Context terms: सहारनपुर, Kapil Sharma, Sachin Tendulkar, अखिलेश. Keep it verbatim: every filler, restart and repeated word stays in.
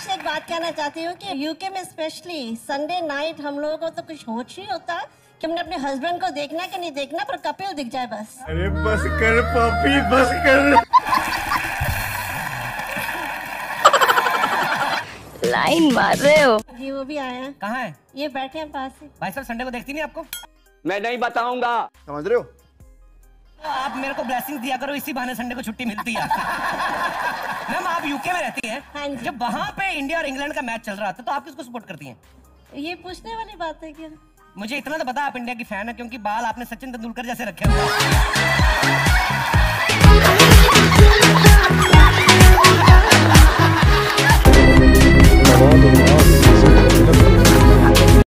आपसे एक बात कहना चाहती हूँ कि यूके में स्पेशली संडे नाइट हम लोगों को तो कुछ होश ही होता कि हमने अपने हस्बैंड को देखना कि नहीं देखना, पर कपिल दिख जाए बस। अरे बस कर पापी, बस कर। लाइन मार रहे हो जी। वो भी आया। कहाँ है? ये बैठे हैं पास ही। भाई साहब संडे को देखती नहीं आपको? मैं नहीं बताऊंगा, समझ रहे हो? आप मेरे को ब्लेसिंग दिया करो, इसी बहाने संडे को छुट्टी मिलती है। मैम आप यूके में रहती हैं, जब वहाँ पे इंडिया और इंग्लैंड का मैच चल रहा था तो आप किसको सपोर्ट करती हैं? ये पूछने वाली बात है क्या? मुझे इतना तो पता आप इंडिया की फैन है, क्योंकि बाल आपने सचिन तेंदुलकर जैसे रखे हैं।